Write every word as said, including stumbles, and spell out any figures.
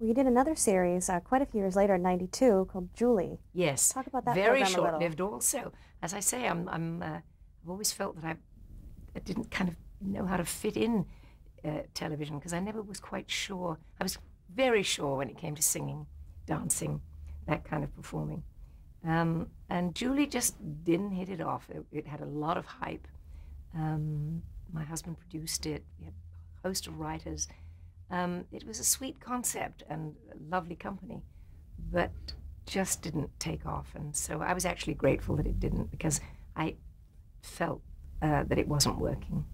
We did another series uh, quite a few years later in ninety-two called Julie. Yes. Talk about that program a little. Very short-lived also. As I say, I'm, I'm, uh, I've always felt that I, I didn't kind of know how to fit in uh, television because I never was quite sure. I was very sure when it came to singing, dancing, that kind of performing. Um, and Julie just didn't hit it off. It, it had a lot of hype. Um, my husband produced it. We had a host of writers. Um, it was a sweet concept and a lovely company, but just didn't take off. And so I was actually grateful that it didn't because I felt uh, that it wasn't working.